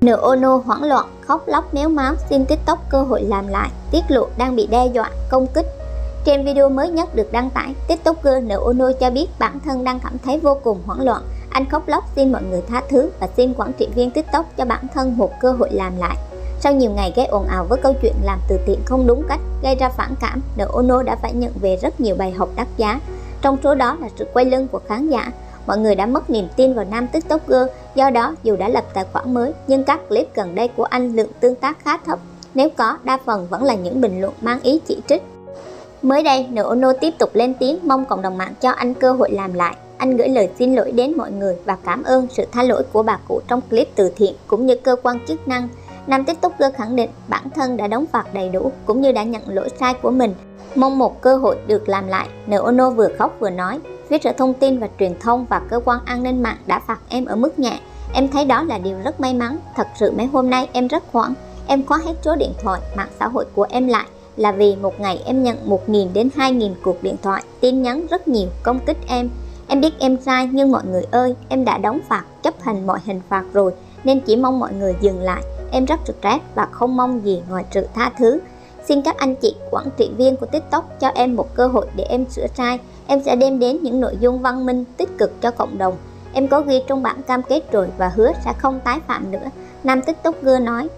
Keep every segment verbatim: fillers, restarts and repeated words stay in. Nờ Ô Nô hoảng loạn, khóc lóc méo máo xin TikTok cơ hội làm lại, tiết lộ đang bị đe dọa, công kích. Trên video mới nhất được đăng tải, TikToker Nờ Ô Nô cho biết bản thân đang cảm thấy vô cùng hoảng loạn. Anh khóc lóc xin mọi người tha thứ và xin quản trị viên TikTok cho bản thân một cơ hội làm lại. Sau nhiều ngày gây ồn ào với câu chuyện làm từ thiện không đúng cách, gây ra phản cảm, Nờ Ô Nô đã phải nhận về rất nhiều bài học đắt giá. Trong số đó là sự quay lưng của khán giả. Mọi người đã mất niềm tin vào nam TikToker, do đó dù đã lập tài khoản mới nhưng các clip gần đây của anh lượng tương tác khá thấp. Nếu có, đa phần vẫn là những bình luận mang ý chỉ trích. Mới đây, Nờ Ô Nô tiếp tục lên tiếng mong cộng đồng mạng cho anh cơ hội làm lại. Anh gửi lời xin lỗi đến mọi người và cảm ơn sự tha lỗi của bà cụ trong clip từ thiện cũng như cơ quan chức năng. Nam TikToker khẳng định bản thân đã đóng phạt đầy đủ cũng như đã nhận lỗi sai của mình, mong một cơ hội được làm lại. Nờ Ô Nô vừa khóc vừa nói, phía Sở Thông tin và Truyền thông và cơ quan an ninh mạng đã phạt em ở mức nhẹ. Em thấy đó là điều rất may mắn. Thật sự mấy hôm nay em rất hoảng. Em khóa hết số điện thoại, mạng xã hội của em lại là vì một ngày em nhận một nghìn đến hai nghìn cuộc điện thoại, tin nhắn rất nhiều công kích em. Em biết em sai nhưng mọi người ơi, em đã đóng phạt, chấp hành mọi hình phạt rồi nên chỉ mong mọi người dừng lại. Em rất stress và không mong gì ngoài sự tha thứ. Xin các anh chị quản trị viên của TikTok cho em một cơ hội để em sửa sai. Em sẽ đem đến những nội dung văn minh, tích cực cho cộng đồng. Em có ghi trong bản cam kết rồi và hứa sẽ không tái phạm nữa, nam TikToker nói.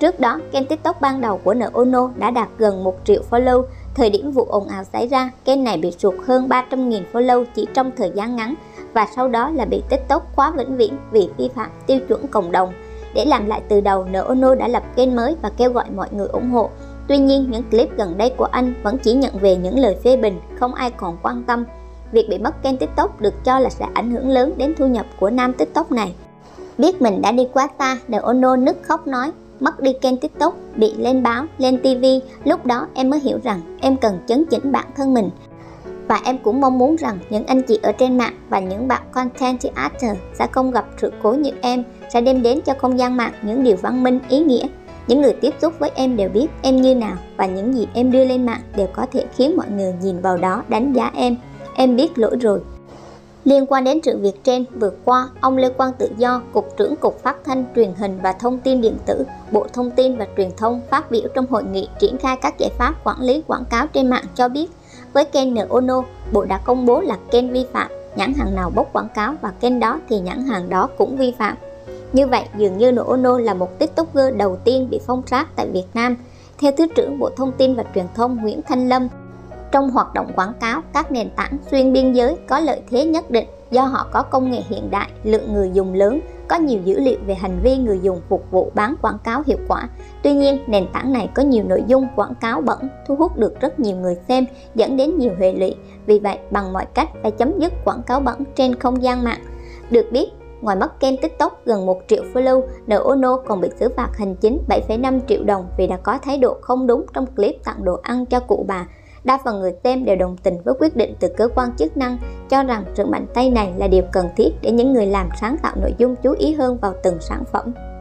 Trước đó, kênh TikTok ban đầu của Nờ Ô Nô đã đạt gần một triệu follow. Thời điểm vụ ồn ào xảy ra, kênh này bị sụt hơn ba trăm nghìn follow chỉ trong thời gian ngắn và sau đó là bị TikTok khóa vĩnh viễn vì vi phạm tiêu chuẩn cộng đồng. Để làm lại từ đầu, Nờ Ô Nô đã lập kênh mới và kêu gọi mọi người ủng hộ. Tuy nhiên, những clip gần đây của anh vẫn chỉ nhận về những lời phê bình, không ai còn quan tâm. Việc bị mất kênh TikTok được cho là sẽ ảnh hưởng lớn đến thu nhập của nam TikTok này. Biết mình đã đi quá xa, Nờ Ô Nô nức khóc nói, mất đi kênh TikTok, bị lên báo, lên ti vi, lúc đó em mới hiểu rằng em cần chấn chỉnh bản thân mình. Và em cũng mong muốn rằng những anh chị ở trên mạng và những bạn content creator sẽ không gặp sự cố như em, sẽ đem đến cho không gian mạng những điều văn minh, ý nghĩa. Những người tiếp xúc với em đều biết em như nào và những gì em đưa lên mạng đều có thể khiến mọi người nhìn vào đó đánh giá em. Em biết lỗi rồi. Liên quan đến sự việc trên, vừa qua, ông Lê Quang Tự Do, Cục trưởng Cục Phát thanh, Truyền hình và Thông tin điện tử, Bộ Thông tin và Truyền thông phát biểu trong hội nghị triển khai các giải pháp quản lý quảng cáo trên mạng cho biết, với kênh Nờ Ô Nô, Bộ đã công bố là kênh vi phạm, nhãn hàng nào bốc quảng cáo và kênh đó thì nhãn hàng đó cũng vi phạm. Như vậy, dường như Nờ Ô Nô là một TikToker đầu tiên bị phong sát tại Việt Nam. Theo Thứ trưởng Bộ Thông tin và Truyền thông Nguyễn Thanh Lâm, trong hoạt động quảng cáo, các nền tảng xuyên biên giới có lợi thế nhất định do họ có công nghệ hiện đại, lượng người dùng lớn, có nhiều dữ liệu về hành vi người dùng phục vụ bán quảng cáo hiệu quả. Tuy nhiên, nền tảng này có nhiều nội dung quảng cáo bẩn, thu hút được rất nhiều người xem, dẫn đến nhiều hệ lụy. Vì vậy, bằng mọi cách phải chấm dứt quảng cáo bẩn trên không gian mạng. Được biết, ngoài mất kênh TikTok gần một triệu follow, Nờ Ô Nô còn bị xử phạt hành chính bảy phẩy năm triệu đồng vì đã có thái độ không đúng trong clip tặng đồ ăn cho cụ bà. Đa phần người xem đều đồng tình với quyết định từ cơ quan chức năng, cho rằng sự mạnh tay này là điều cần thiết để những người làm sáng tạo nội dung chú ý hơn vào từng sản phẩm.